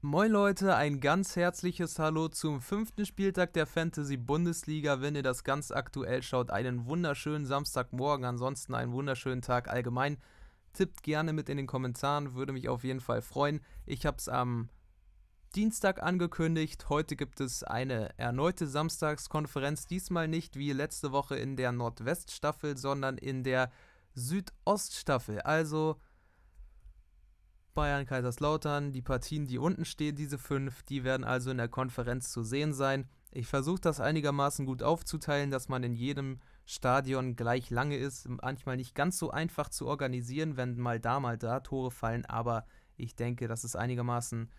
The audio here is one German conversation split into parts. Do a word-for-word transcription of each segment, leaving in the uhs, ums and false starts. Moin Leute, ein ganz herzliches Hallo zum fünften Spieltag der Fantasy Bundesliga. Wenn ihr das ganz aktuell schaut, einen wunderschönen Samstagmorgen, ansonsten einen wunderschönen Tag allgemein. Tippt gerne mit in den Kommentaren, würde mich auf jeden Fall freuen. Ich habe es am Dienstag angekündigt, heute gibt es eine erneute Samstagskonferenz, diesmal nicht wie letzte Woche in der Nordweststaffel, sondern in der Südoststaffel, also Bayern, Kaiserslautern, die Partien, die unten stehen, diese fünf, die werden also in der Konferenz zu sehen sein. Ich versuche das einigermaßen gut aufzuteilen, dass man in jedem Stadion gleich lange ist. Manchmal nicht ganz so einfach zu organisieren, wenn mal da, mal da Tore fallen, aber ich denke, das ist einigermaßen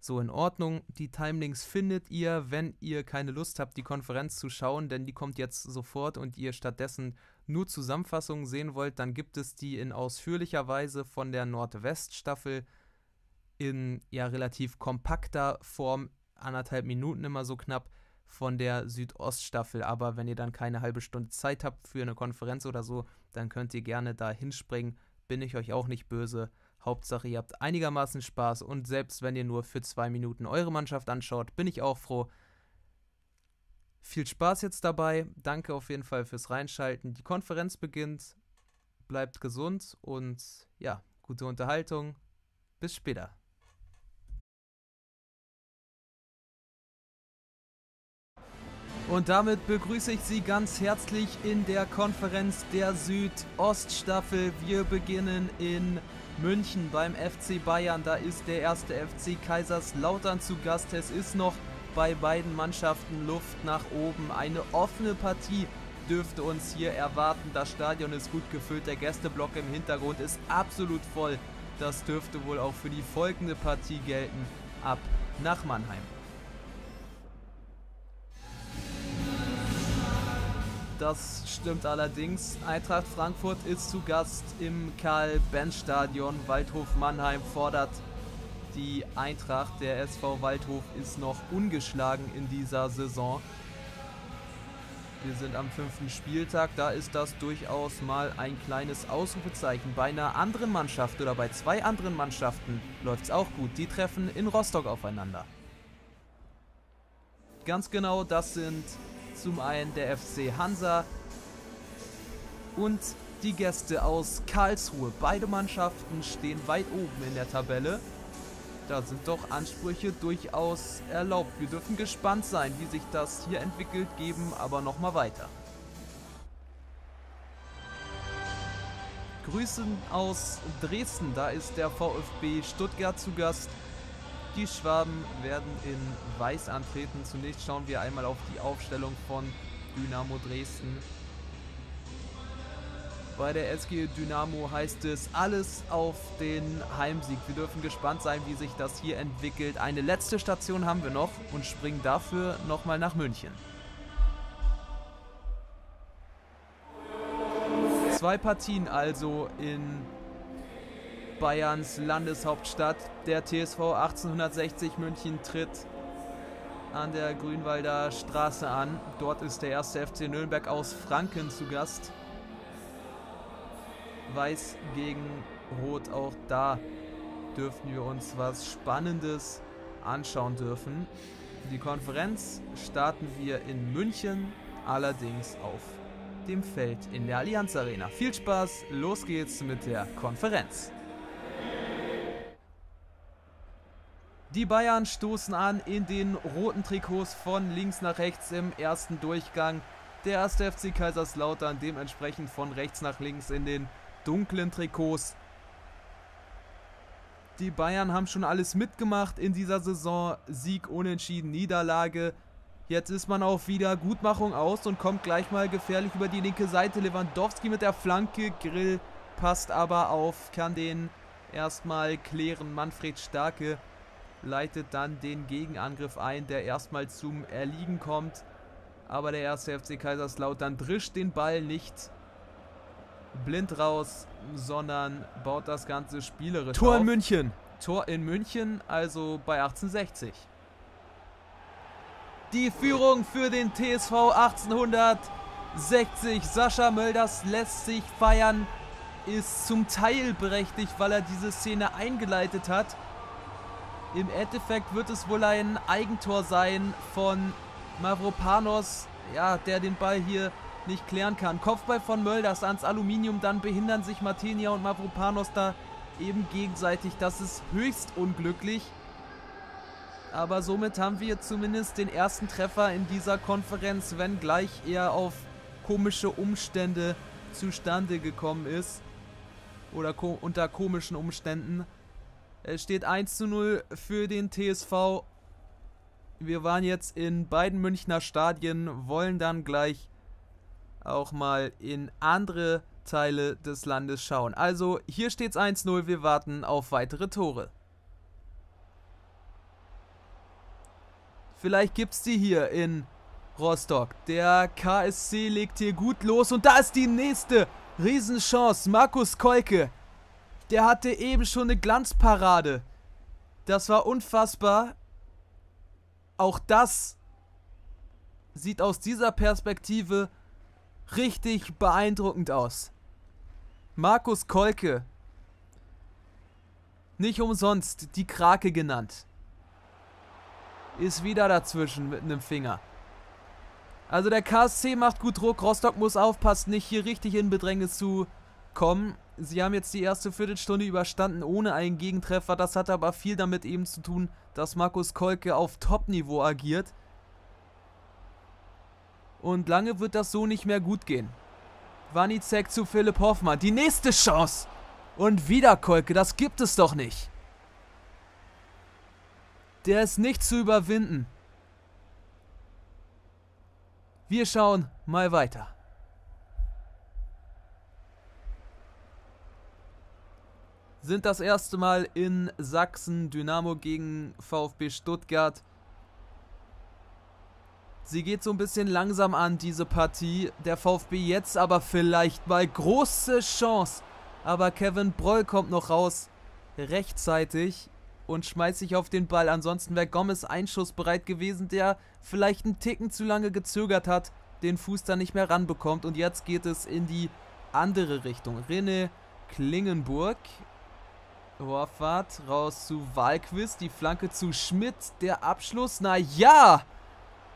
so in Ordnung. Die Timelinks findet ihr, wenn ihr keine Lust habt, die Konferenz zu schauen, denn die kommt jetzt sofort und ihr stattdessen nur Zusammenfassungen sehen wollt, dann gibt es die in ausführlicher Weise von der Nordweststaffel in ja relativ kompakter Form, anderthalb Minuten immer so knapp, von der Südoststaffel. Aber wenn ihr dann keine halbe Stunde Zeit habt für eine Konferenz oder so, dann könnt ihr gerne da hinspringen, bin ich euch auch nicht böse. Hauptsache ihr habt einigermaßen Spaß und selbst wenn ihr nur für zwei Minuten eure Mannschaft anschaut, bin ich auch froh. Viel Spaß jetzt dabei, danke auf jeden Fall fürs Reinschalten. Die Konferenz beginnt, bleibt gesund und ja, gute Unterhaltung. Bis später. Und damit begrüße ich Sie ganz herzlich in der Konferenz der Südoststaffel. Wir beginnen in München beim F C Bayern. Da ist der erste F C Kaiserslautern zu Gast. Es ist noch bei beiden Mannschaften Luft nach oben. Eine offene Partie dürfte uns hier erwarten. Das Stadion ist gut gefüllt, der Gästeblock im Hintergrund ist absolut voll. Das dürfte wohl auch für die folgende Partie gelten. Ab nach Mannheim. Das stimmt allerdings. Eintracht Frankfurt ist zu Gast im Karl-Benz-Stadion. Waldhof Mannheim fordert die Eintracht. Der S V Waldhof ist noch ungeschlagen in dieser Saison. Wir sind am fünften Spieltag. Da ist das durchaus mal ein kleines Ausrufezeichen. Bei einer anderen Mannschaft oder bei zwei anderen Mannschaften läuft es auch gut. Die treffen in Rostock aufeinander. Ganz genau, das sind zum einen der F C Hansa und die Gäste aus Karlsruhe. Beide Mannschaften stehen weit oben in der Tabelle. Da sind doch Ansprüche durchaus erlaubt. Wir dürfen gespannt sein, wie sich das hier entwickelt, geben aber nochmal weiter. Grüßen aus Dresden, da ist der VfB Stuttgart zu Gast. Die Schwaben werden in Weiß antreten. Zunächst schauen wir einmal auf die Aufstellung von Dynamo Dresden. Bei der S G Dynamo heißt es alles auf den Heimsieg. Wir dürfen gespannt sein, wie sich das hier entwickelt. Eine letzte Station haben wir noch und springen dafür nochmal nach München. Zwei Partien also in Bayerns Landeshauptstadt. Der T S V achtzehnhundertsechzig München tritt an der Grünwalder Straße an. Dort ist der erste F C Nürnberg aus Franken zu Gast. Weiß gegen Rot, auch da dürften wir uns was Spannendes anschauen dürfen. Die Konferenz starten wir in München, allerdings auf dem Feld in der Allianz Arena. Viel Spaß, los geht's mit der Konferenz. Die Bayern stoßen an in den roten Trikots von links nach rechts im ersten Durchgang. Der erste F C Kaiserslautern dementsprechend von rechts nach links in den dunklen Trikots. Die Bayern haben schon alles mitgemacht in dieser Saison. Sieg, Unentschieden, Niederlage. Jetzt ist man auf Wiedergutmachung aus und kommt gleich mal gefährlich über die linke Seite. Lewandowski mit der Flanke. Grill passt aber auf, kann den erstmal klären. Manfred Starke leitet dann den Gegenangriff ein, der erstmal zum Erliegen kommt. Aber der erste F C Kaiserslautern drischt den Ball nicht blind raus, sondern baut das ganze spielerisch Tor auf. in München. Tor in München, also bei achtzehnhundertsechzig. Die Führung für den T S V achtzehnhundertsechzig. Sascha Mölders lässt sich feiern, ist zum Teil berechtigt, weil er diese Szene eingeleitet hat. Im Endeffekt wird es wohl ein Eigentor sein von Mavropanos, ja, der den Ball hier nicht klären kann. Kopfball von Mölders ans Aluminium, dann behindern sich Martinia und Mavropanos da eben gegenseitig. Das ist höchst unglücklich. Aber somit haben wir zumindest den ersten Treffer in dieser Konferenz, wenngleich er auf komische Umstände zustande gekommen ist. Oder ko- unter komischen Umständen. Es steht eins zu null für den T S V. Wir waren jetzt in beiden Münchner Stadien, wollen dann gleich auch mal in andere Teile des Landes schauen. Also hier steht es eins zu null, wir warten auf weitere Tore. Vielleicht gibt es die hier in Rostock. Der K S C legt hier gut los. Und da ist die nächste Riesenchance. Markus Kolke. Der hatte eben schon eine Glanzparade. Das war unfassbar. Auch das sieht aus dieser Perspektive richtig beeindruckend aus. Markus Kolke. Nicht umsonst die Krake genannt. Ist wieder dazwischen mit einem Finger. Also der K S C macht gut Druck. Rostock muss aufpassen, nicht hier richtig in Bedrängnis zu kommen. Sie haben jetzt die erste Viertelstunde überstanden ohne einen Gegentreffer. Das hat aber viel damit eben zu tun, dass Markus Kolke auf Top-Niveau agiert. Und lange wird das so nicht mehr gut gehen. Wanizek zu Philipp Hoffmann. Die nächste Chance. Und wieder Kolke. Das gibt es doch nicht. Der ist nicht zu überwinden. Wir schauen mal weiter. Sind das erste Mal in Sachsen. Dynamo gegen VfB Stuttgart. Sie geht so ein bisschen langsam an, diese Partie. Der VfB jetzt aber vielleicht mal große Chance. Aber Kevin Broll kommt noch raus. Rechtzeitig. Und schmeißt sich auf den Ball. Ansonsten wäre Gomez einschussbereit gewesen, der vielleicht einen Ticken zu lange gezögert hat, den Fuß da nicht mehr ranbekommt. Und jetzt geht es in die andere Richtung. René Klingenburg. Rohrfahrt raus zu Wahlquist. Die Flanke zu Schmidt. Der Abschluss. Naja.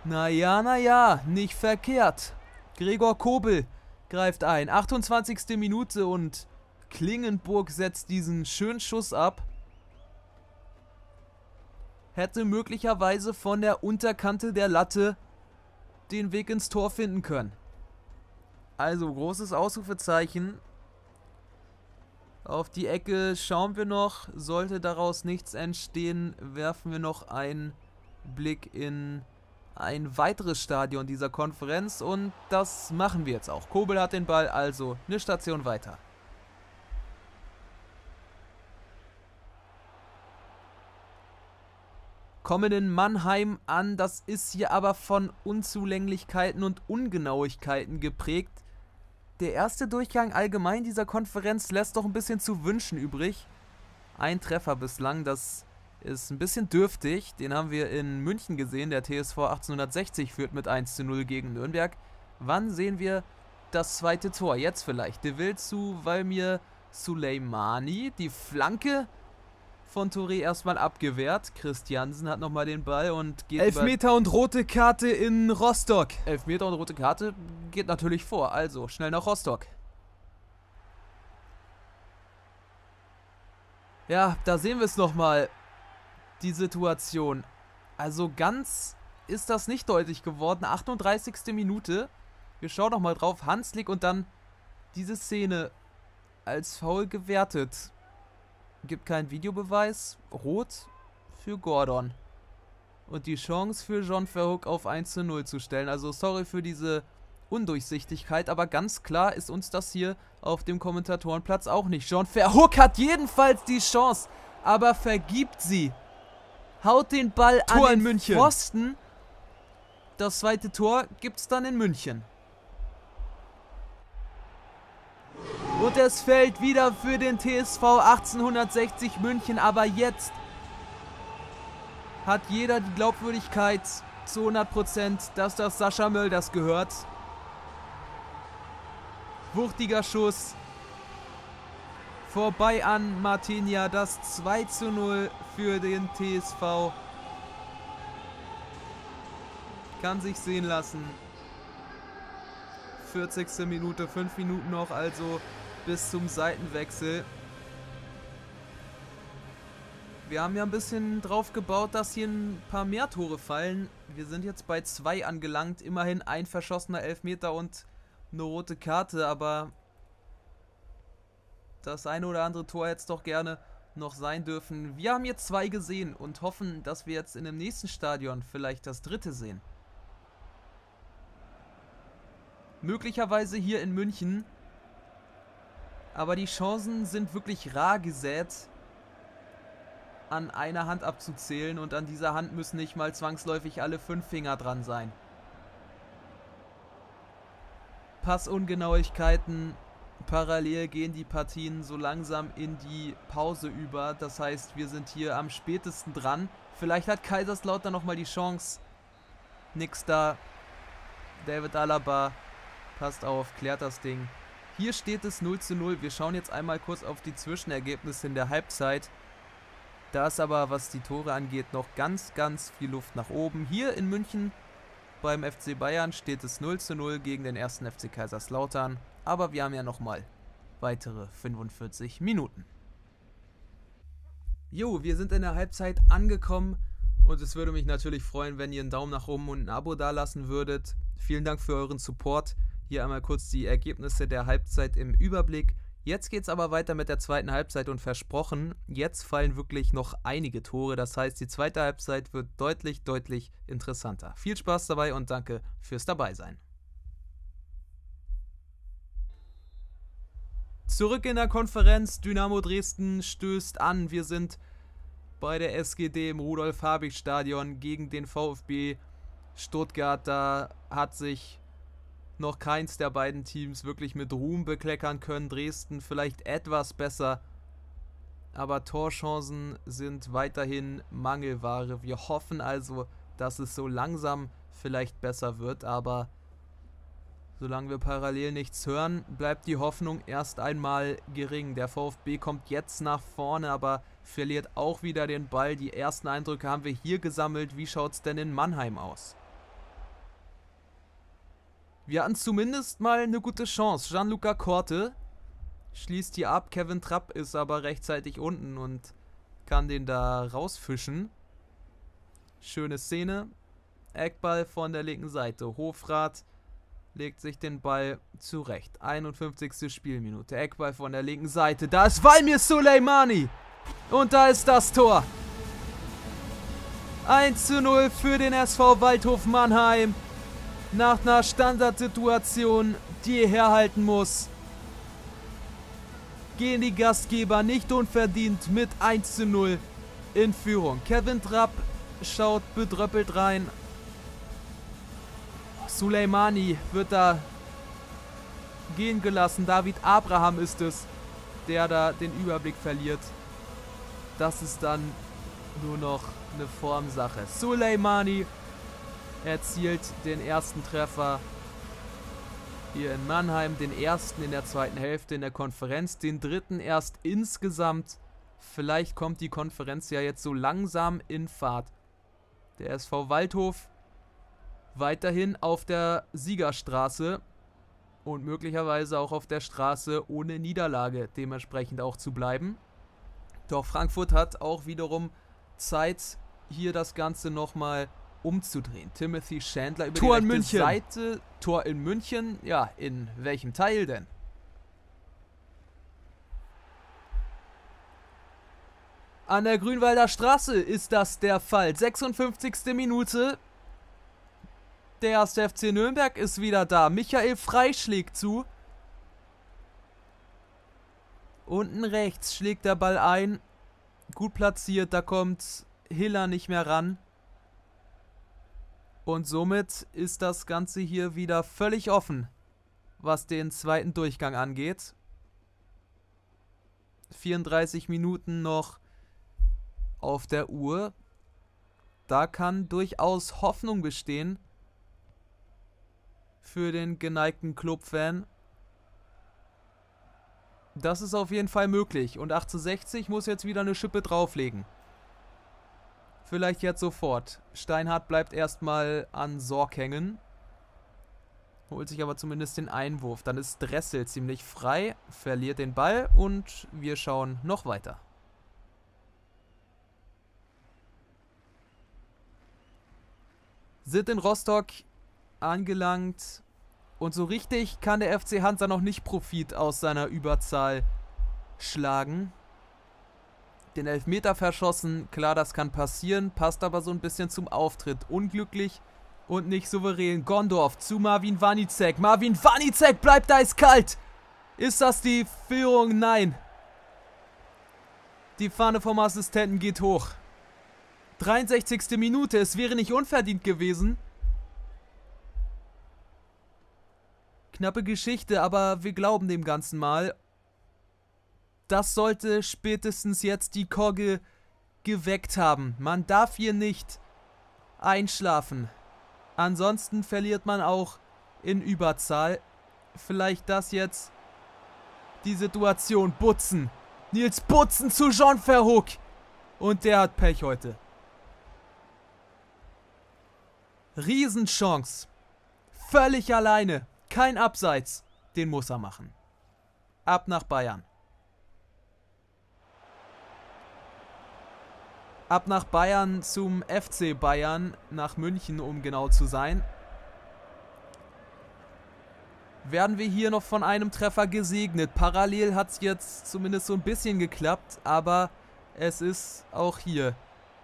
Naja, naja. Nicht verkehrt. Gregor Kobel greift ein. achtundzwanzigste Minute und Klingenburg setzt diesen schönen Schuss ab. Hätte möglicherweise von der Unterkante der Latte den Weg ins Tor finden können. Also großes Ausrufezeichen. Auf die Ecke schauen wir noch. Sollte daraus nichts entstehen, werfen wir noch einen Blick in ein weiteres Stadion dieser Konferenz. Und das machen wir jetzt auch. Kobel hat den Ball, also eine Station weiter. Kommen in Mannheim an, das ist hier aber von Unzulänglichkeiten und Ungenauigkeiten geprägt. Der erste Durchgang allgemein dieser Konferenz lässt doch ein bisschen zu wünschen übrig. Ein Treffer bislang, das ist ein bisschen dürftig, den haben wir in München gesehen, der T S V achtzehnhundertsechzig führt mit eins zu null gegen Nürnberg. Wann sehen wir das zweite Tor? Jetzt vielleicht. De Wild zu Valmir Sulejmani, die Flanke von Touré erstmal abgewehrt. Christiansen hat nochmal den Ball und geht... Elfmeter und rote Karte in Rostock. Elfmeter und rote Karte geht natürlich vor. Also schnell nach Rostock. Ja, da sehen wir es nochmal. Die Situation. Also ganz ist das nicht deutlich geworden. achtunddreißigste Minute. Wir schauen nochmal drauf. Hanslik und dann diese Szene als Foul gewertet. Gibt keinen Videobeweis. Rot für Gordon. Und die Chance für Jean Verhoek auf eins zu null zu stellen. Also sorry für diese Undurchsichtigkeit, aber ganz klar ist uns das hier auf dem Kommentatorenplatz auch nicht. Jean Verhoek hat jedenfalls die Chance, aber vergibt sie. Haut den Ball Tor an den Pfosten. Das zweite Tor gibt es dann in München. Und es fällt wieder für den T S V achtzehnhundertsechzig München. Aber jetzt hat jeder die Glaubwürdigkeit zu hundert Prozent, dass das Sascha Mölders gehört. Wuchtiger Schuss vorbei an Martinia. Das zwei zu null für den T S V. Kann sich sehen lassen. vierzigste Minute, fünf Minuten noch, also bis zum Seitenwechsel. Wir haben ja ein bisschen drauf gebaut, dass hier ein paar mehr Tore fallen. Wir sind jetzt bei zwei angelangt. Immerhin ein verschossener Elfmeter und eine rote Karte, aber das eine oder andere Tor hätte es doch gerne noch sein dürfen. Wir haben jetzt zwei gesehen und hoffen, dass wir jetzt in dem nächsten Stadion vielleicht das dritte sehen. Möglicherweise hier in München. Aber die Chancen sind wirklich rar gesät, an einer Hand abzuzählen, und an dieser Hand müssen nicht mal zwangsläufig alle fünf Finger dran sein. Passungenauigkeiten. Parallel gehen die Partien so langsam in die Pause über. Das heißt, wir sind hier am spätesten dran. Vielleicht hat Kaiserslautern nochmal die Chance. Nix da. David Alaba passt auf, klärt das Ding. Hier steht es null zu null. Wir schauen jetzt einmal kurz auf die Zwischenergebnisse in der Halbzeit. Da ist aber, was die Tore angeht, noch ganz, ganz viel Luft nach oben. Hier in München beim F C Bayern steht es null zu null gegen den ersten F C Kaiserslautern. Aber wir haben ja nochmal weitere fünfundvierzig Minuten. Jo, wir sind in der Halbzeit angekommen. Und es würde mich natürlich freuen, wenn ihr einen Daumen nach oben und ein Abo dalassen würdet. Vielen Dank für euren Support. Hier einmal kurz die Ergebnisse der Halbzeit im Überblick. Jetzt geht es aber weiter mit der zweiten Halbzeit und versprochen, jetzt fallen wirklich noch einige Tore. Das heißt, die zweite Halbzeit wird deutlich, deutlich interessanter. Viel Spaß dabei und danke fürs Dabeisein. Zurück in der Konferenz. Dynamo Dresden stößt an. Wir sind bei der S G D im Rudolf-Habich-Stadion gegen den VfB Stuttgart. Da hat sich noch keins der beiden Teams wirklich mit Ruhm bekleckern können. Dresden vielleicht etwas besser, aber Torchancen sind weiterhin Mangelware. Wir hoffen also, dass es so langsam vielleicht besser wird, aber solange wir parallel nichts hören, bleibt die Hoffnung erst einmal gering. Der VfB kommt jetzt nach vorne, aber verliert auch wieder den Ball. Die ersten Eindrücke haben wir hier gesammelt. Wie schaut es denn in Mannheim aus? Wir hatten zumindest mal eine gute Chance. Gianluca Korte schließt hier ab. Kevin Trapp ist aber rechtzeitig unten und kann den da rausfischen. Schöne Szene. Eckball von der linken Seite. Hofrath legt sich den Ball zurecht. einundfünfzigste Spielminute. Eckball von der linken Seite. Da ist Valmir Sulejmani. Und da ist das Tor. eins zu null für den S V Waldhof Mannheim. Nach einer Standardsituation, die er herhalten muss, gehen die Gastgeber nicht unverdient mit eins zu null in Führung. Kevin Trapp schaut bedröppelt rein. Sulejmani wird da gehen gelassen. David Abraham ist es, der da den Überblick verliert. Das ist dann nur noch eine Formsache. Sulejmani erzielt den ersten Treffer hier in Mannheim, den ersten in der zweiten Hälfte in der Konferenz, den dritten erst insgesamt. Vielleicht kommt die Konferenz ja jetzt so langsam in Fahrt. Der S V Waldhof weiterhin auf der Siegerstraße und möglicherweise auch auf der Straße ohne Niederlage dementsprechend auch zu bleiben. Doch Frankfurt hat auch wiederum Zeit, hier das Ganze nochmal zu umzudrehen. Timothy Chandler über Tor die rechte in München. Seite. Tor in München. Ja, in welchem Teil denn? An der Grünwalder Straße ist das der Fall. sechsundfünfzigste Minute. Der erste F C Nürnberg ist wieder da. Michael Frey schlägt zu. Unten rechts schlägt der Ball ein. Gut platziert. Da kommt Hiller nicht mehr ran. Und somit ist das Ganze hier wieder völlig offen, was den zweiten Durchgang angeht. vierunddreißig Minuten noch auf der Uhr. Da kann durchaus Hoffnung bestehen für den geneigten Clubfan. Das ist auf jeden Fall möglich. Und achtzehnhundertsechzig muss jetzt wieder eine Schippe drauflegen. Vielleicht jetzt sofort. Steinhardt bleibt erstmal an Sorg hängen. Holt sich aber zumindest den Einwurf. Dann ist Dressel ziemlich frei. Verliert den Ball und wir schauen noch weiter. Sind in Rostock angelangt. Und so richtig kann der F C Hansa noch nicht Profit aus seiner Überzahl schlagen. Den Elfmeter verschossen, klar, das kann passieren, passt aber so ein bisschen zum Auftritt. Unglücklich und nicht souverän. Gondorf zu Marvin Wanicek. Marvin Wanicek bleibt eiskalt. Ist das die Führung? Nein. Die Fahne vom Assistenten geht hoch. dreiundsechzigste Minute, es wäre nicht unverdient gewesen. Knappe Geschichte, aber wir glauben dem Ganzen mal. Das sollte spätestens jetzt die Kogge geweckt haben. Man darf hier nicht einschlafen. Ansonsten verliert man auch in Überzahl. Vielleicht das jetzt die Situation. Butzen. Nils Butzen zu Jean Verhoek. Und der hat Pech heute. Riesenchance. Völlig alleine. Kein Abseits, den muss er machen. Ab nach Bayern. Ab nach Bayern zum F C Bayern, nach München, um genau zu sein. Werden wir hier noch von einem Treffer gesegnet. Parallel hat es jetzt zumindest so ein bisschen geklappt, aber es ist auch hier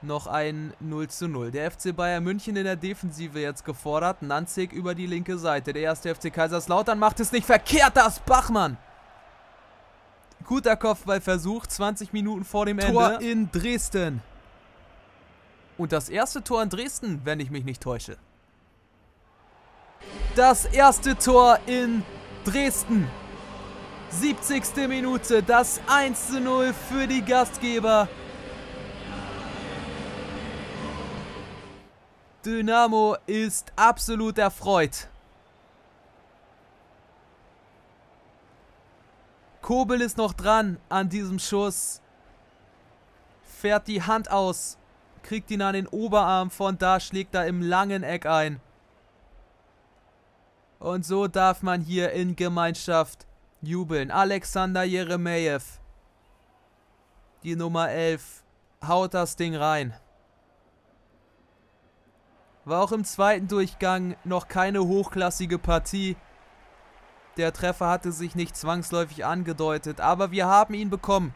noch ein null zu null. Der F C Bayern München in der Defensive jetzt gefordert. Nanzig über die linke Seite. Der erste F C Kaiserslautern macht es nicht verkehrt. Das Bachmann. Guter Kopfballversuch. zwanzig Minuten vor dem Ende. Tor in Dresden. Und das erste Tor in Dresden, wenn ich mich nicht täusche. Das erste Tor in Dresden. siebzigste Minute. Das eins zu null für die Gastgeber. Dynamo ist absolut erfreut. Kobel ist noch dran an diesem Schuss. Fährt die Hand aus. Kriegt ihn an den Oberarm. Von da schlägt er im langen Eck ein. Und so darf man hier in Gemeinschaft jubeln. Alexander Jeremejew. Die Nummer elf. Haut das Ding rein. War auch im zweiten Durchgang noch keine hochklassige Partie. Der Treffer hatte sich nicht zwangsläufig angedeutet, aber wir haben ihn bekommen.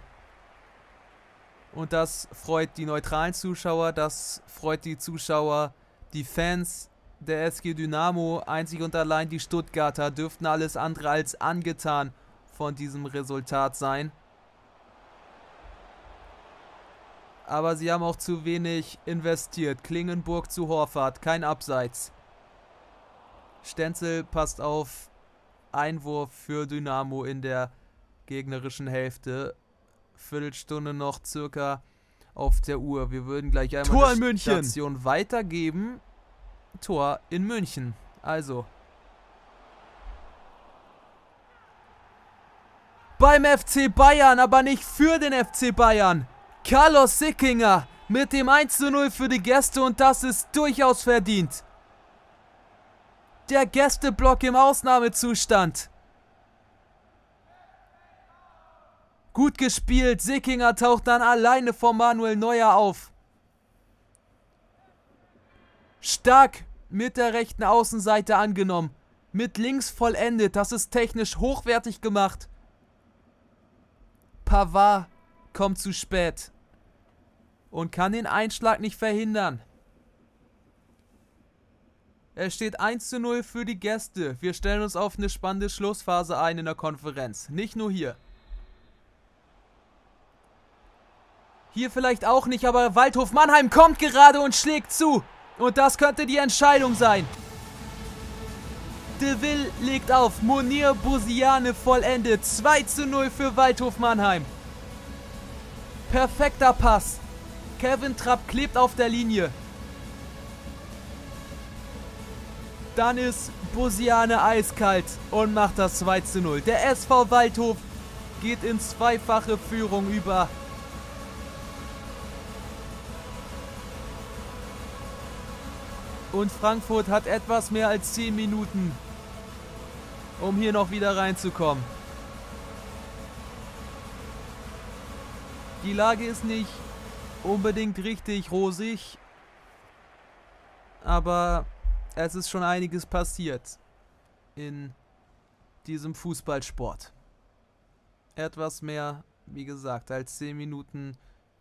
Und das freut die neutralen Zuschauer, das freut die Zuschauer, die Fans der S G Dynamo. Einzig und allein die Stuttgarter dürften alles andere als angetan von diesem Resultat sein. Aber sie haben auch zu wenig investiert. Klingenburg zu Horvath, kein Abseits. Stenzel passt auf. Einwurf für Dynamo in der gegnerischen Hälfte. Viertelstunde noch circa auf der Uhr. Wir würden gleich einmal die Station weitergeben. Tor in München. Also. Beim F C Bayern, aber nicht für den F C Bayern. Carlos Sickinger mit dem eins zu null für die Gäste und das ist durchaus verdient. Der Gästeblock im Ausnahmezustand. Gut gespielt, Sickinger taucht dann alleine vor Manuel Neuer auf. Stark mit der rechten Außenseite angenommen, mit links vollendet, das ist technisch hochwertig gemacht. Pavard kommt zu spät und kann den Einschlag nicht verhindern. Es steht eins zu null für die Gäste. Wir stellen uns auf eine spannende Schlussphase ein in der Konferenz. Nicht nur hier. Hier vielleicht auch nicht, aber Waldhof Mannheim kommt gerade und schlägt zu. Und das könnte die Entscheidung sein. De Ville legt auf. Munir Bouziane vollendet. zwei zu null für Waldhof Mannheim. Perfekter Pass. Kevin Trapp klebt auf der Linie. Dann ist Bouziane eiskalt und macht das zwei zu null. Der S V Waldhof geht in zweifache Führung über. Und Frankfurt hat etwas mehr als zehn Minuten, um hier noch wieder reinzukommen. Die Lage ist nicht unbedingt richtig rosig, aber es ist schon einiges passiert in diesem Fußballsport. Etwas mehr, wie gesagt, als zehn Minuten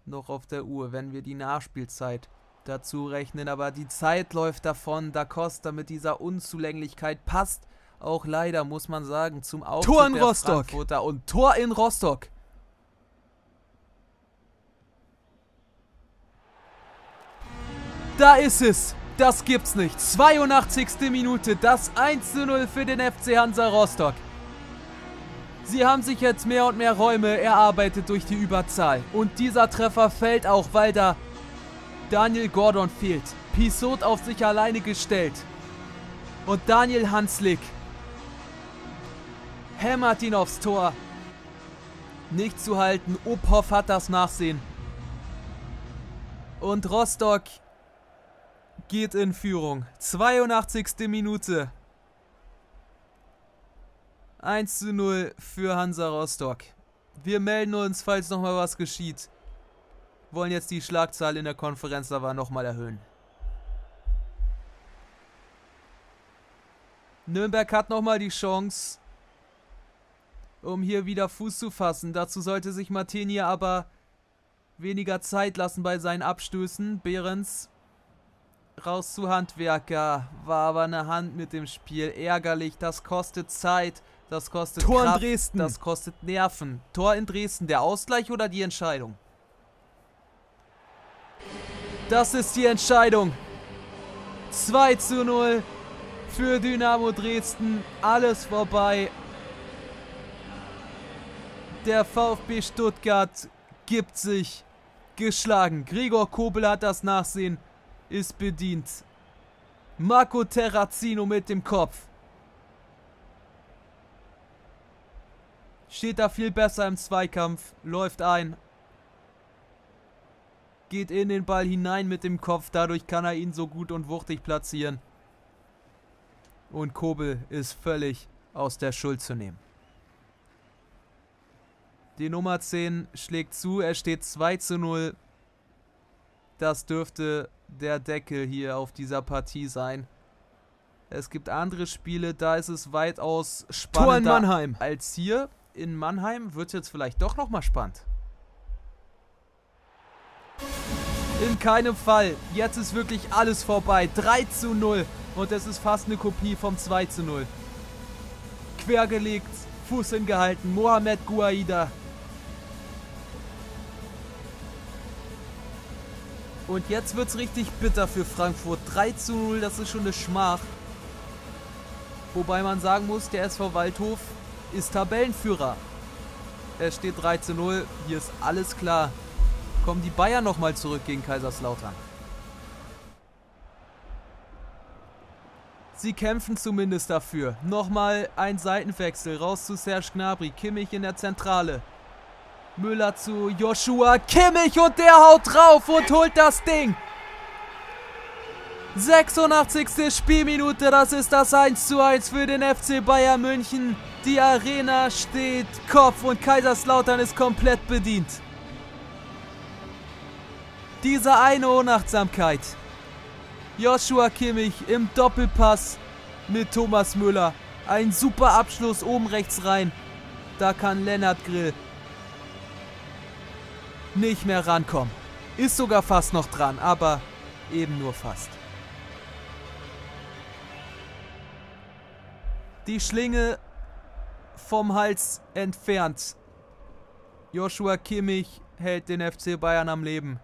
noch auf der Uhr, wenn wir die Nachspielzeit dazu rechnen, aber die Zeit läuft davon. Da Costa mit dieser Unzulänglichkeit passt auch leider, muss man sagen, zum Aufstieg Tor in der Rostock. Frankfurter und Tor in Rostock. Da ist es, das gibt's nicht. zweiundachtzigste Minute, das eins zu null für den F C Hansa Rostock. Sie haben sich jetzt mehr und mehr Räume erarbeitet durch die Überzahl und dieser Treffer fällt auch, weil da Daniel Gordon fehlt. Pisot auf sich alleine gestellt. Und Daniel Hanslik hämmert ihn aufs Tor. Nicht zu halten. Ophoff hat das Nachsehen. Und Rostock geht in Führung. zweiundachtzigste Minute. eins zu null für Hansa Rostock. Wir melden uns, falls nochmal was geschieht. Wollen jetzt die Schlagzahl in der Konferenz aber nochmal erhöhen. Nürnberg hat nochmal die Chance, um hier wieder Fuß zu fassen. Dazu sollte sich Martinia aber weniger Zeit lassen bei seinen Abstößen. Behrens raus zu Handwerker, war aber eine Hand mit dem Spiel. Ärgerlich, das kostet Zeit, das kostet Tor Kraft, in Dresden. Das kostet Nerven. Tor in Dresden, der Ausgleich oder die Entscheidung? Das ist die Entscheidung. zwei zu null für Dynamo Dresden. Alles vorbei. Der VfB Stuttgart gibt sich geschlagen. Gregor Kobel hat das Nachsehen, ist bedient. Marco Terrazzino mit dem Kopf. Steht da viel besser im Zweikampf. Läuft ein. Geht in den Ball hinein mit dem Kopf. Dadurch kann er ihn so gut und wuchtig platzieren. Und Kobel ist völlig aus der Schuld zu nehmen. Die Nummer zehn schlägt zu. Er steht zwei zu null. Das dürfte der Deckel hier auf dieser Partie sein. Es gibt andere Spiele, da ist es weitaus spannender Tor in Mannheim. Als hier in Mannheim wird es jetzt vielleicht doch nochmal spannend. In keinem Fall. Jetzt ist wirklich alles vorbei. drei zu null. Und es ist fast eine Kopie vom zwei zu null. Quergelegt, Fuß hingehalten. Mohamed Guaida. Und jetzt wird es richtig bitter für Frankfurt. drei zu null, das ist schon eine Schmach. Wobei man sagen muss, der S V Waldhof ist Tabellenführer. Es steht drei zu null. Hier ist alles klar. Kommen die Bayern nochmal zurück gegen Kaiserslautern. Sie kämpfen zumindest dafür. Nochmal ein Seitenwechsel. Raus zu Serge Gnabry. Kimmich in der Zentrale. Müller zu Joshua Kimmich und der haut drauf und holt das Ding. sechsundachtzigste Spielminute. Das ist das eins zu eins für den F C Bayern München. Die Arena steht Kopf und Kaiserslautern ist komplett bedient. Diese eine Unachtsamkeit. Joshua Kimmich im Doppelpass mit Thomas Müller. Ein super Abschluss oben rechts rein. Da kann Lennart Grill nicht mehr rankommen. Ist sogar fast noch dran, aber eben nur fast. Die Schlinge vom Hals entfernt. Joshua Kimmich hält den F C Bayern am Leben.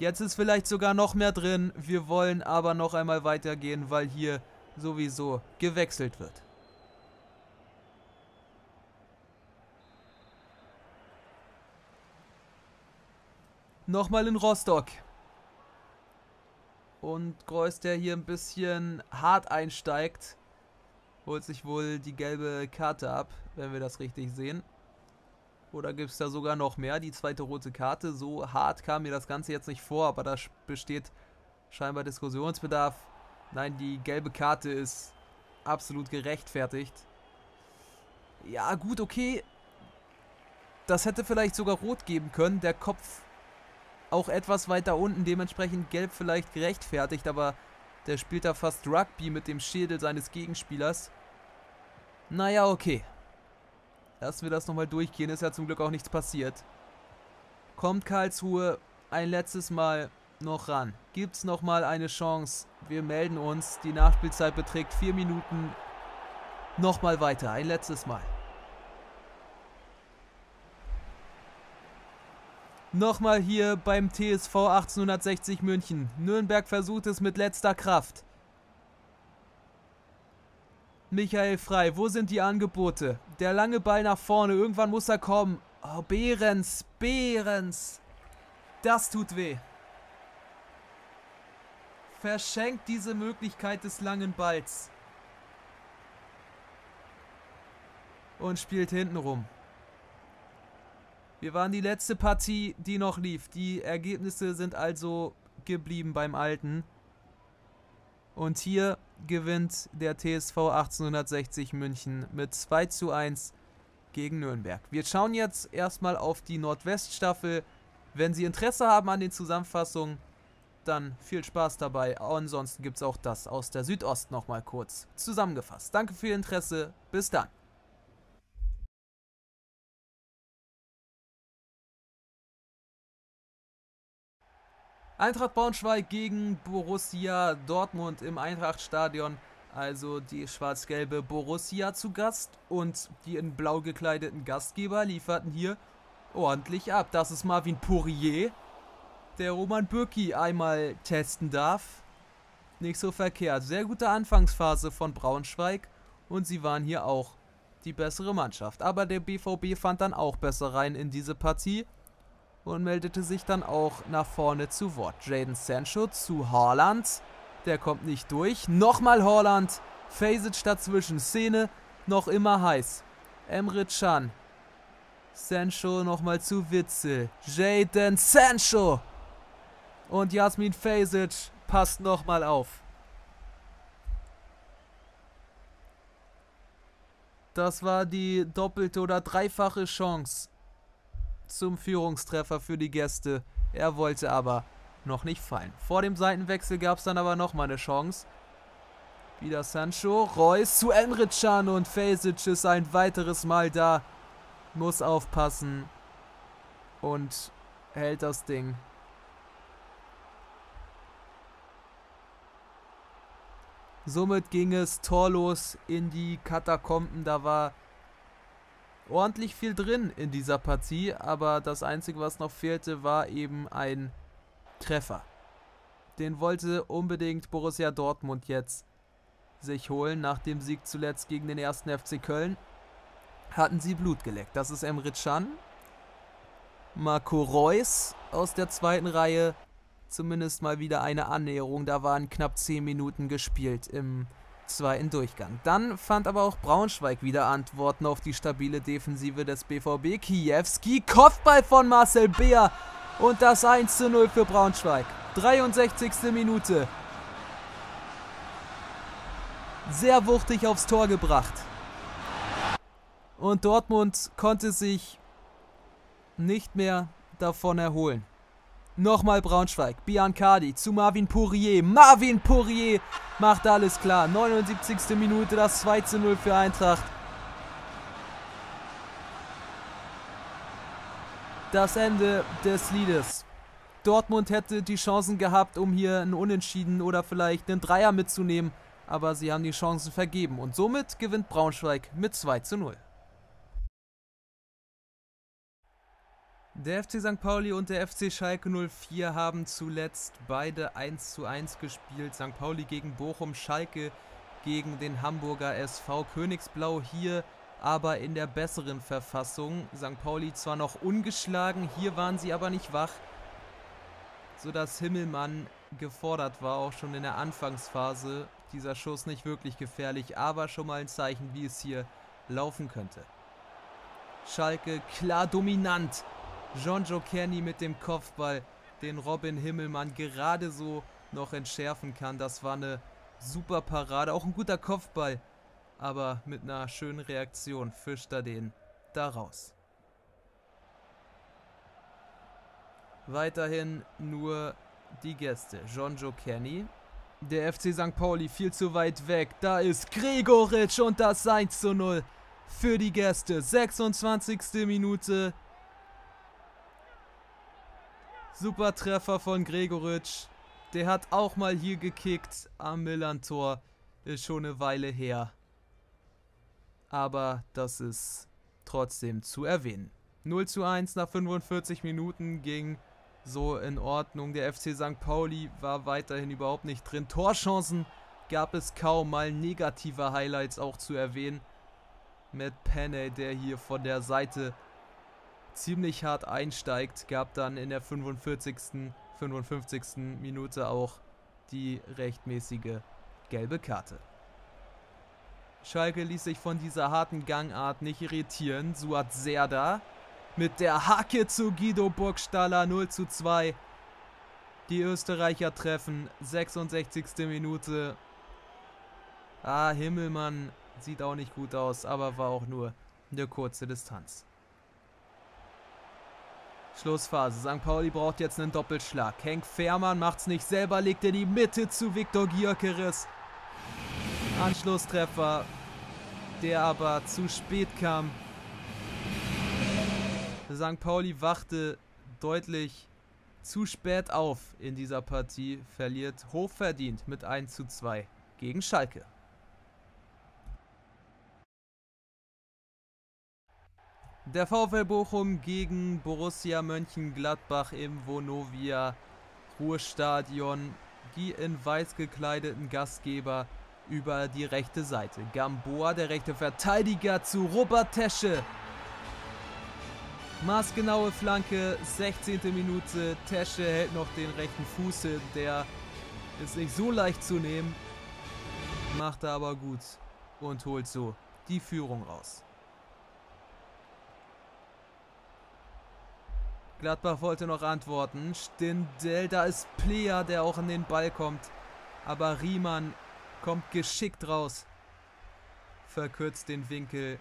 Jetzt ist vielleicht sogar noch mehr drin. Wir wollen aber noch einmal weitergehen, weil hier sowieso gewechselt wird. Nochmal in Rostock. Und Groß, der hier ein bisschen hart einsteigt, holt sich wohl die gelbe Karte ab, wenn wir das richtig sehen. Oder gibt es da sogar noch mehr? Die zweite rote Karte. So hart kam mir das Ganze jetzt nicht vor, aber da besteht scheinbar Diskussionsbedarf. Nein, die gelbe Karte ist absolut gerechtfertigt. Ja, gut, okay. Das hätte vielleicht sogar rot geben können. Der Kopf auch etwas weiter unten, dementsprechend gelb vielleicht gerechtfertigt, aber der spielt da fast Rugby mit dem Schädel seines Gegenspielers. Naja, okay. Lassen wir das nochmal durchgehen, ist ja zum Glück auch nichts passiert. Kommt Karlsruhe ein letztes Mal noch ran. Gibt es nochmal eine Chance? Wir melden uns. Die Nachspielzeit beträgt vier Minuten. Nochmal weiter, ein letztes Mal. Nochmal hier beim T S V achtzehnhundertsechzig München. Nürnberg versucht es mit letzter Kraft. Michael Frey, wo sind die Angebote? Der lange Ball nach vorne, irgendwann muss er kommen. Oh, Behrens, Behrens. Das tut weh. Verschenkt diese Möglichkeit des langen Balls. Und spielt hintenrum. Wir waren die letzte Partie, die noch lief. Die Ergebnisse sind also geblieben beim Alten. Und hier gewinnt der T S V achtzehnhundertsechzig München mit zwei zu eins gegen Nürnberg. Wir schauen jetzt erstmal auf die Nordweststaffel. Wenn Sie Interesse haben an den Zusammenfassungen, dann viel Spaß dabei. Ansonsten gibt es auch das aus der Südost nochmal kurz zusammengefasst. Danke für Ihr Interesse. Bis dann. Eintracht Braunschweig gegen Borussia Dortmund im Eintracht-Stadion. Also die schwarz-gelbe Borussia zu Gast und die in blau gekleideten Gastgeber lieferten hier ordentlich ab. Das ist Marvin Poirier, der Roman Bürki einmal testen darf. Nicht so verkehrt. Sehr gute Anfangsphase von Braunschweig und sie waren hier auch die bessere Mannschaft. Aber der B V B fand dann auch besser rein in diese Partie. Und meldete sich dann auch nach vorne zu Wort. Jadon Sancho zu Haaland. Der kommt nicht durch. Nochmal Haaland. Fasic dazwischen. Szene noch immer heiß. Emre Can. Sancho nochmal zu Witzel. Jadon Sancho. Und Jasmin Fasic passt nochmal auf. Das war die doppelte oder dreifache Chance zum Führungstreffer für die Gäste. Er wollte aber noch nicht fallen. Vor dem Seitenwechsel gab es dann aber nochmal eine Chance. Wieder Sancho, Reus zu Emre Can und Fasic ist ein weiteres Mal da. Muss aufpassen und hält das Ding. Somit ging es torlos in die Katakomben. Da war ordentlich viel drin in dieser Partie, aber das Einzige, was noch fehlte, war eben ein Treffer. Den wollte unbedingt Borussia Dortmund jetzt sich holen. Nach dem Sieg zuletzt gegen den ersten F C Köln hatten sie Blut geleckt. Das ist Emre Can. Marco Reus aus der zweiten Reihe. Zumindest mal wieder eine Annäherung. Da waren knapp zehn Minuten gespielt im zweiten Durchgang. Dann fand aber auch Braunschweig wieder Antworten auf die stabile Defensive des B V B. Kiewski, Kopfball von Marcel Beer und das eins zu null für Braunschweig. dreiundsechzigste Minute. Sehr wuchtig aufs Tor gebracht. Und Dortmund konnte sich nicht mehr davon erholen. Nochmal Braunschweig, Biancardi zu Marvin Poirier, Marvin Poirier macht alles klar, neunundsiebzigste Minute, das zwei zu null für Eintracht. Das Ende des Liedes. Dortmund hätte die Chancen gehabt, um hier einen Unentschieden oder vielleicht einen Dreier mitzunehmen, aber sie haben die Chancen vergeben und somit gewinnt Braunschweig mit zwei zu null. Der F C Sankt Pauli und der F C Schalke null vier haben zuletzt beide eins zu eins gespielt. Sankt Pauli gegen Bochum, Schalke gegen den Hamburger S V. Königsblau hier aber in der besseren Verfassung. Sankt Pauli zwar noch ungeschlagen, hier waren sie aber nicht wach, sodass Himmelmann gefordert war, auch schon in der Anfangsphase. Dieser Schuss nicht wirklich gefährlich, aber schon mal ein Zeichen, wie es hier laufen könnte. Schalke klar dominant. Jonjo Kenny mit dem Kopfball, den Robin Himmelmann gerade so noch entschärfen kann. Das war eine super Parade, auch ein guter Kopfball, aber mit einer schönen Reaktion fischt er den da raus. Weiterhin nur die Gäste. Jonjo Kenny. Der F C Sankt Pauli viel zu weit weg. Da ist Gregoritsch und das eins zu null für die Gäste. sechsundzwanzigste Minute. Super Treffer von Gregoritsch. Der hat auch mal hier gekickt am Millern-Tor. Ist schon eine Weile her. Aber das ist trotzdem zu erwähnen. null zu eins nach fünfundvierzig Minuten ging so in Ordnung. Der F C Sankt Pauli war weiterhin überhaupt nicht drin. Torchancen gab es kaum, mal negative Highlights auch zu erwähnen. Matt Penney, der hier von der Seite ziemlich hart einsteigt, gab dann in der fünfundvierzigsten, fünfundfünfzigsten Minute auch die rechtmäßige gelbe Karte. Schalke ließ sich von dieser harten Gangart nicht irritieren. Suat Serdar mit der Hacke zu Guido Burgstaller, null zu zwei. Die Österreicher treffen, sechsundsechzigste Minute. Ah, Himmelmann sieht auch nicht gut aus, aber war auch nur eine kurze Distanz. Schlussphase, Sankt Pauli braucht jetzt einen Doppelschlag. Henk Fährmann macht's nicht selber, legt in die Mitte zu Viktor Gyökeres. Anschlusstreffer, der aber zu spät kam. Sankt Pauli wachte deutlich zu spät auf in dieser Partie, verliert hochverdient mit eins zu zwei gegen Schalke. Der VfL Bochum gegen Borussia Mönchengladbach im Vonovia Ruhrstadion. Die in weiß gekleideten Gastgeber über die rechte Seite. Gamboa, der rechte Verteidiger, zu Robert Tesche. Maßgenaue Flanke, sechzehnte Minute, Tesche hält noch den rechten Fuß hin, der ist nicht so leicht zu nehmen, macht er aber gut und holt so die Führung raus. Gladbach wollte noch antworten, Stindl, da ist Plea, der auch an den Ball kommt, aber Riemann kommt geschickt raus, verkürzt den Winkel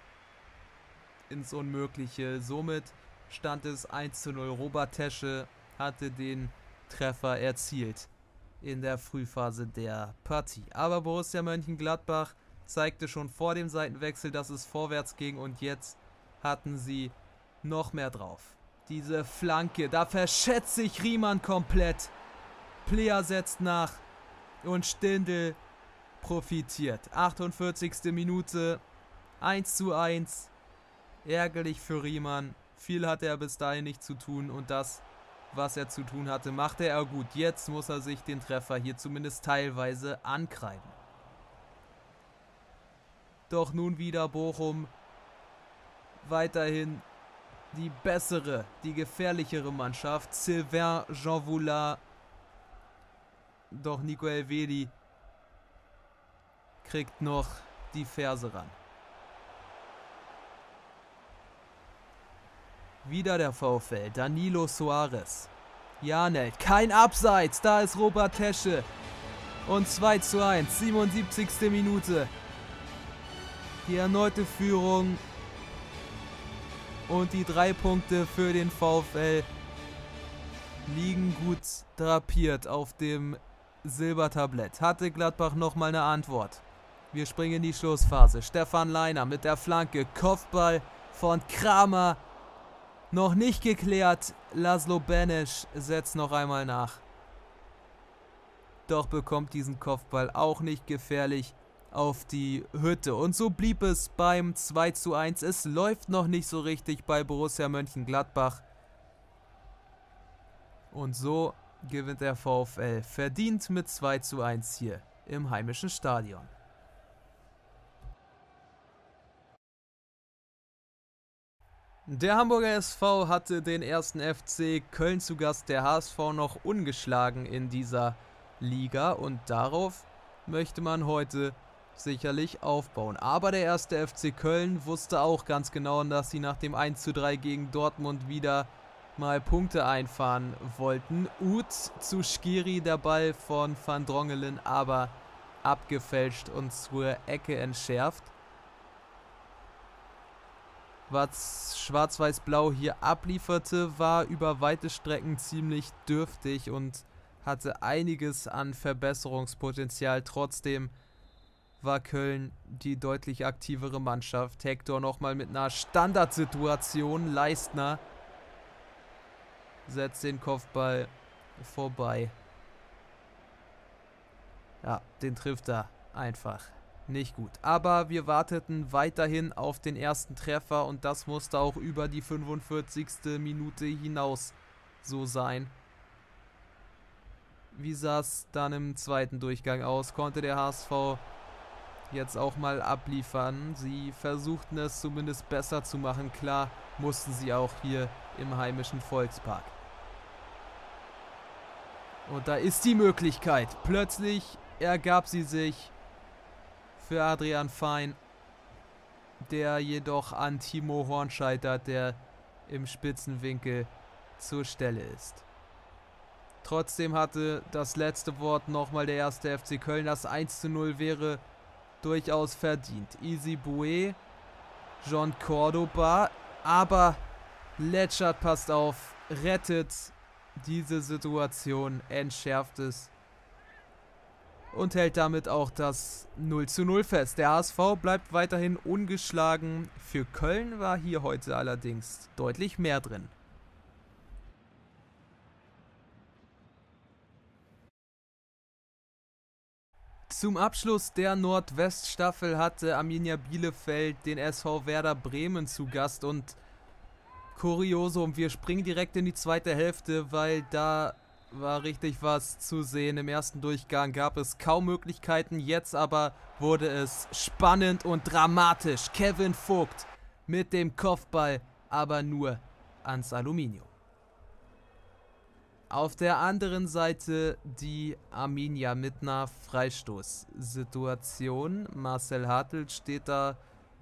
ins Unmögliche, somit stand es eins zu null. Robert Tesche hatte den Treffer erzielt in der Frühphase der Partie. Aber Borussia Mönchengladbach zeigte schon vor dem Seitenwechsel, dass es vorwärts ging, und jetzt hatten sie noch mehr drauf. Diese Flanke, da verschätzt sich Riemann komplett. Plea setzt nach und Stindl profitiert. achtundvierzigste Minute, eins zu eins. Ärgerlich für Riemann. Viel hatte er bis dahin nicht zu tun und das, was er zu tun hatte, machte er gut. Jetzt muss er sich den Treffer hier zumindest teilweise ankreiden. Doch nun wieder Bochum. Weiterhin die bessere, die gefährlichere Mannschaft. Sylvain Jeanvoulard. Doch Nico Elvedi kriegt noch die Ferse ran. Wieder der VfL, Danilo Suarez, Janel, kein Abseits, da ist Robert Tesche und zwei zu eins, siebenundsiebzigste Minute, die erneute Führung und die drei Punkte für den VfL liegen gut drapiert auf dem Silbertablett. Hatte Gladbach nochmal eine Antwort. Wir springen in die Schlussphase, Stefan Leiner mit der Flanke, Kopfball von Kramer. Noch nicht geklärt, Laszlo Benes setzt noch einmal nach. Doch bekommt diesen Kopfball auch nicht gefährlich auf die Hütte. Und so blieb es beim zwei zu eins. Es läuft noch nicht so richtig bei Borussia Mönchengladbach. Und so gewinnt der VfL verdient mit zwei zu eins hier im heimischen Stadion. Der Hamburger S V hatte den ersten F C Köln zu Gast, der H S V noch ungeschlagen in dieser Liga, und darauf möchte man heute sicherlich aufbauen. Aber der erste F C Köln wusste auch ganz genau, dass sie nach dem eins zu drei gegen Dortmund wieder mal Punkte einfahren wollten. Uth zu Schkiri, der Ball von Van Drongelen, aber abgefälscht und zur Ecke entschärft. Was Schwarz-Weiß-Blau hier ablieferte, war über weite Strecken ziemlich dürftig und hatte einiges an Verbesserungspotenzial. Trotzdem war Köln die deutlich aktivere Mannschaft. Hector nochmal mit einer Standardsituation. Leistner setzt den Kopfball vorbei. Ja, den trifft er einfach nicht gut. Aber wir warteten weiterhin auf den ersten Treffer und das musste auch über die fünfundvierzigste Minute hinaus so sein. Wie sah es dann im zweiten Durchgang aus? Konnte der H S V jetzt auch mal abliefern? Sie versuchten es zumindest besser zu machen. Klar mussten sie auch hier im heimischen Volkspark. Und da ist die Möglichkeit. Plötzlich ergab sie sich für Adrian Fein, der jedoch an Timo Horn scheitert, der im Spitzenwinkel zur Stelle ist. Trotzdem hatte das letzte Wort nochmal der erste F C Köln. Das eins zu null wäre durchaus verdient. Isi Boué, John Cordoba, aber Letschert passt auf, rettet diese Situation, entschärft es und hält damit auch das null zu null fest. Der H S V bleibt weiterhin ungeschlagen. Für Köln war hier heute allerdings deutlich mehr drin. Zum Abschluss der Nordweststaffel hatte Arminia Bielefeld den S V Werder Bremen zu Gast und Kuriosum, wir springen direkt in die zweite Hälfte, weil da war richtig was zu sehen. Im ersten Durchgang gab es kaum Möglichkeiten, jetzt aber wurde es spannend und dramatisch. Kevin Vogt mit dem Kopfball, aber nur ans Aluminium. Auf der anderen Seite die Arminia mit einer Freistoßsituation. Marcel Hartl steht da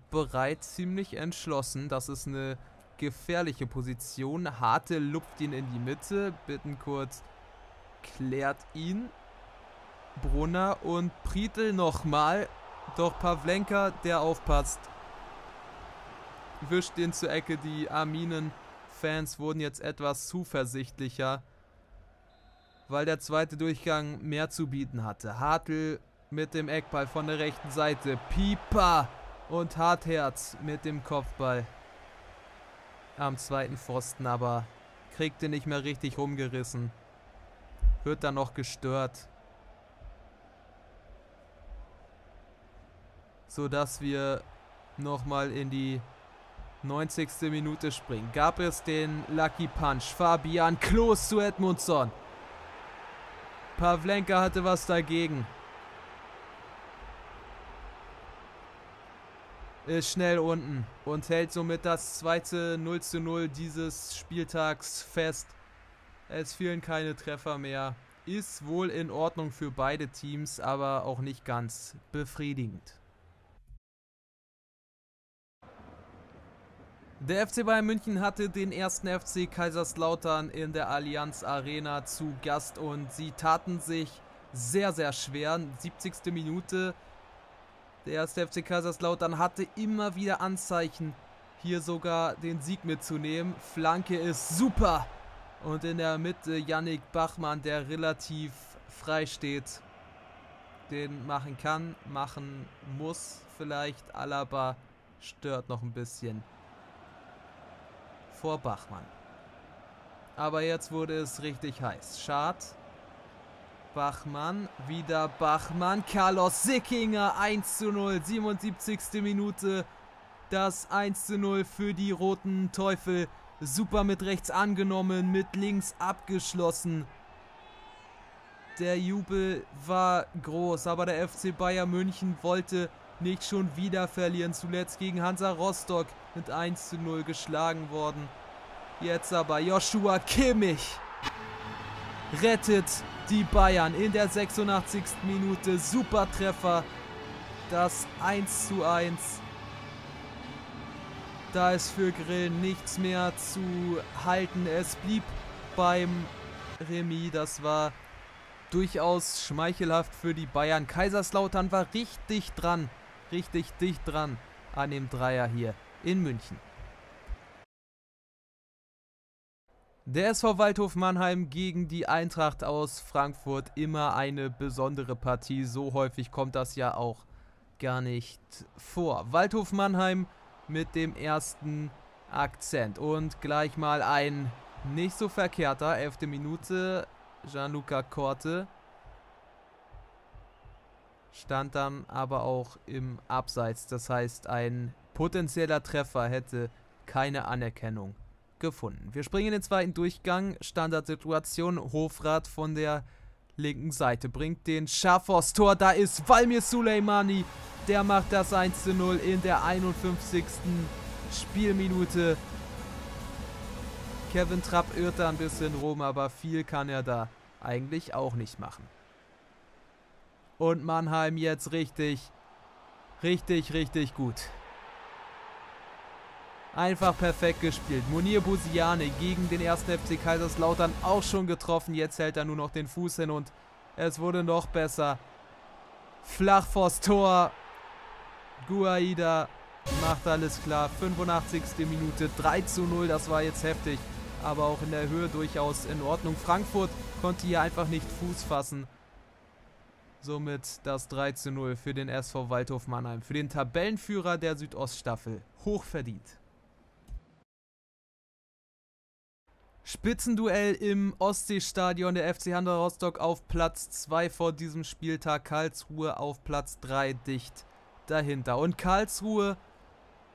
bereit, ziemlich entschlossen. Das ist eine gefährliche Position. Hartl lupft ihn in die Mitte. Bittencourt klärt ihn. Brunner und Prietl nochmal. Doch Pavlenka, der aufpasst, wischt ihn zur Ecke. Die Arminen-Fans wurden jetzt etwas zuversichtlicher, weil der zweite Durchgang mehr zu bieten hatte. Hartl mit dem Eckball von der rechten Seite. Pieper und Hartherz mit dem Kopfball am zweiten Pfosten, aber kriegt den nicht mehr richtig rumgerissen. Wird dann noch gestört, sodass wir nochmal in die neunzigste Minute springen. Gab es den Lucky Punch. Fabian Klos zu Edmundsson. Pavlenka hatte was dagegen. Ist schnell unten und hält somit das zweite null zu null dieses Spieltags fest. Es fehlen keine Treffer mehr. Ist wohl in Ordnung für beide Teams, aber auch nicht ganz befriedigend. Der F C Bayern München hatte den ersten F C Kaiserslautern in der Allianz Arena zu Gast und sie taten sich sehr, sehr schwer. siebzigste Minute. Der erste F C Kaiserslautern hatte immer wieder Anzeichen, hier sogar den Sieg mitzunehmen. Flanke ist super. Und in der Mitte Yannick Bachmann, der relativ frei steht. Den machen kann, machen muss vielleicht. Alaba stört noch ein bisschen vor Bachmann. Aber jetzt wurde es richtig heiß. Schad. Bachmann. Wieder Bachmann. Carlos Sickinger. eins zu null. siebenundsiebzigste Minute. Das eins zu null für die Roten Teufel. Super mit rechts angenommen. Mit links abgeschlossen. Der Jubel war groß. Aber der F C Bayern München wollte nicht schon wieder verlieren. Zuletzt gegen Hansa Rostock mit eins zu null geschlagen worden. Jetzt aber Joshua Kimmich rettet die Bayern in der sechsundachtzigsten Minute. Super Treffer. das eins zu eins. Da ist für Grillen nichts mehr zu halten. Es blieb beim Remis. Das war durchaus schmeichelhaft für die Bayern. Kaiserslautern war richtig dran, richtig dicht dran an dem Dreier hier in München. Der S V Waldhof Mannheim gegen die Eintracht aus Frankfurt, immer eine besondere Partie, so häufig kommt das ja auch gar nicht vor. Waldhof Mannheim mit dem ersten Akzent und gleich mal ein nicht so verkehrter, elfte Minute, Gianluca Korte stand dann aber auch im Abseits, das heißt ein potenzieller Treffer hätte keine Anerkennung gefunden. Wir springen in den zweiten Durchgang. Standardsituation. Hofrat von der linken Seite bringt den scharf aufs Tor. Da ist Valmir Sulejmani. Der macht das eins zu null in der einundfünfzigsten Spielminute. Kevin Trapp irrt da ein bisschen rum, aber viel kann er da eigentlich auch nicht machen. Und Mannheim jetzt richtig, richtig, richtig gut. Einfach perfekt gespielt. Munir Bouziane gegen den ersten F C Kaiserslautern auch schon getroffen. Jetzt hält er nur noch den Fuß hin und es wurde noch besser. Flach vors Tor. Guaida macht alles klar. fünfundachtzigste Minute. drei zu null. Das war jetzt heftig. Aber auch in der Höhe durchaus in Ordnung. Frankfurt konnte hier einfach nicht Fuß fassen. Somit das drei zu null für den S V Waldhof Mannheim. Für den Tabellenführer der Südoststaffel. Hochverdient. Spitzenduell im Ostseestadion, der F C Hansa Rostock auf Platz zwei vor diesem Spieltag, Karlsruhe auf Platz drei dicht dahinter. Und Karlsruhe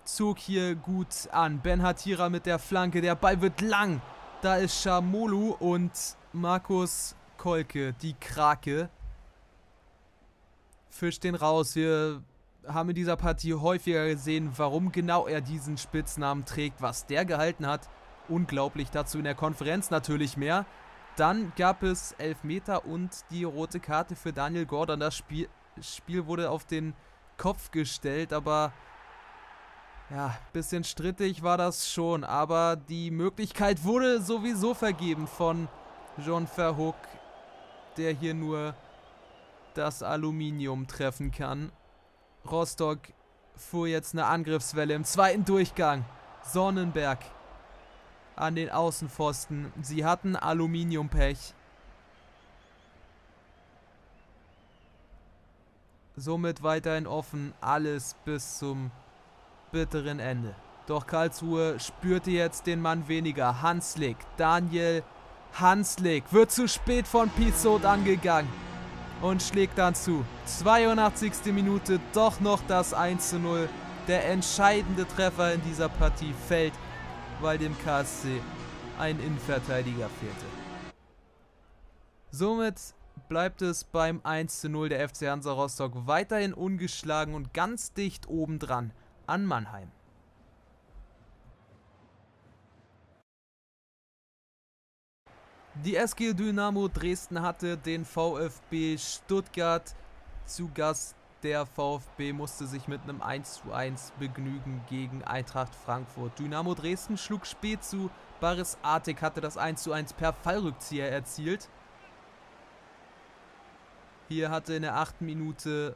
zog hier gut an, Ben Hatira mit der Flanke, der Ball wird lang, da ist Schamolu und Markus Kolke, die Krake, fischt den raus. Wir haben in dieser Partie häufiger gesehen, warum genau er diesen Spitznamen trägt, was der gehalten hat. Unglaublich, dazu in der Konferenz natürlich mehr. Dann gab es Elfmeter und die rote Karte für Daniel Gordon. Das Spiel, Spiel wurde auf den Kopf gestellt, aber ja, ein bisschen strittig war das schon. Aber die Möglichkeit wurde sowieso vergeben von Jean Verhoek, der hier nur das Aluminium treffen kann. Rostock fuhr jetzt eine Angriffswelle im zweiten Durchgang. Sonnenberg an den Außenpfosten. Sie hatten Aluminiumpech. Somit weiterhin offen. Alles bis zum bitteren Ende. Doch Karlsruhe spürte jetzt den Mann weniger. Hanslik. Daniel Hanslik wird zu spät von Pizzot angegangen und schlägt dann zu. zweiundachtzigste Minute. Doch noch das eins zu null. Der entscheidende Treffer in dieser Partie fällt, weil dem K S C ein Innenverteidiger fehlte. Somit bleibt es beim eins zu null. Der F C Hansa Rostock weiterhin ungeschlagen und ganz dicht obendran an Mannheim. Die S G Dynamo Dresden hatte den VfB Stuttgart zu Gast. Der VfB musste sich mit einem eins zu eins begnügen gegen Eintracht Frankfurt. Dynamo Dresden schlug spät zu. Baris Artik hatte das eins zu eins per Fallrückzieher erzielt. Hier hatte in der achten Minute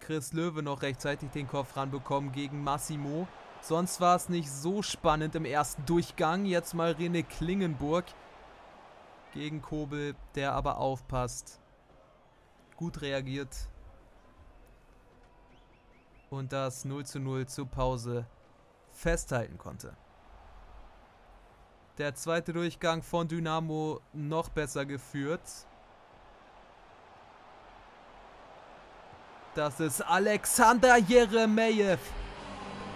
Chris Löwe noch rechtzeitig den Kopf ranbekommen gegen Massimo. Sonst war es nicht so spannend im ersten Durchgang. Jetzt mal René Klingenburg gegen Kobel, der aber aufpasst. Gut reagiert. Und das null zu null zur Pause festhalten konnte. Der zweite Durchgang von Dynamo noch besser geführt. Das ist Alexander Jeremejew.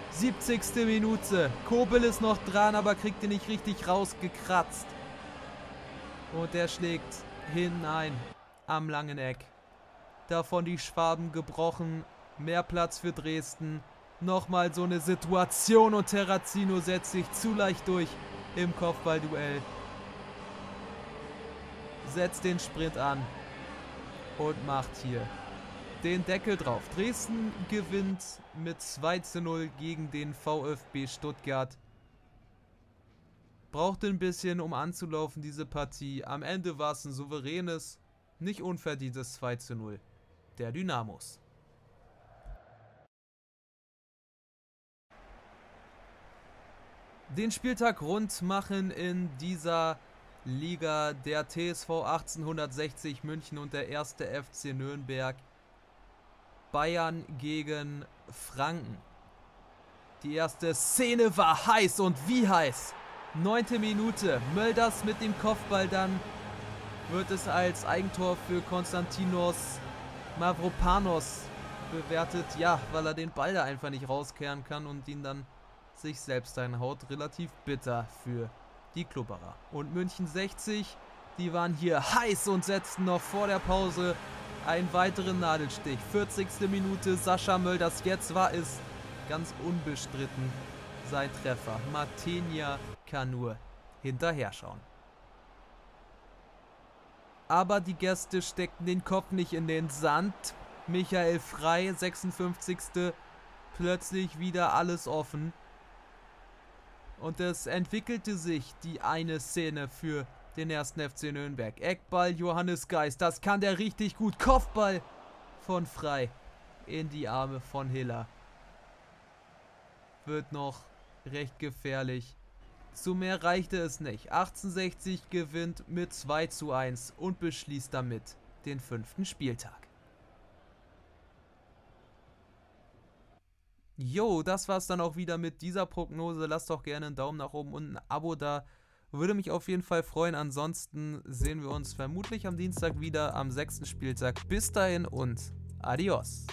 siebzigste Minute. Kobel ist noch dran, aber kriegt ihn nicht richtig rausgekratzt. Und er schlägt hinein am langen Eck. Davon die Schwaben gebrochen. Mehr Platz für Dresden. Nochmal so eine Situation und Terrazino setzt sich zu leicht durch im Kopfballduell. Setzt den Sprint an und macht hier den Deckel drauf. Dresden gewinnt mit zwei zu null gegen den VfB Stuttgart. Brauchte ein bisschen, um anzulaufen, diese Partie. Am Ende war es ein souveränes, nicht unverdientes zwei zu null der Dynamos. Den Spieltag rund machen in dieser Liga der T S V achtzehnhundertsechzig München und der erste F C Nürnberg. Bayern gegen Franken. Die erste Szene war heiß und wie heiß. Neunte Minute, Mölders mit dem Kopfball, dann wird es als Eigentor für Konstantinos Mavropanos bewertet. Ja, weil er den Ball da einfach nicht rauskehren kann und ihn dann sich selbst einhaut. Relativ bitter für die Klubberer. Und München sechzig, die waren hier heiß und setzten noch vor der Pause einen weiteren Nadelstich. vierzigste Minute, Sascha Mölders, jetzt war es ganz unbestritten sein Treffer. Martinia kann nur hinterher schauen. Aber die Gäste steckten den Kopf nicht in den Sand. Michael Frey, sechsundfünfzigste Plötzlich wieder alles offen. Und es entwickelte sich die eine Szene für den ersten F C Nürnberg. Eckball, Johannes Geis, das kann der richtig gut. Kopfball von Frey in die Arme von Hiller. Wird noch recht gefährlich. Zu mehr reichte es nicht. achtzehnhundertsechzig gewinnt mit zwei zu eins und beschließt damit den fünften Spieltag. Jo, das war's dann auch wieder mit dieser Prognose. Lasst doch gerne einen Daumen nach oben und ein Abo da. Würde mich auf jeden Fall freuen. Ansonsten sehen wir uns vermutlich am Dienstag wieder am sechsten Spieltag. Bis dahin und adios.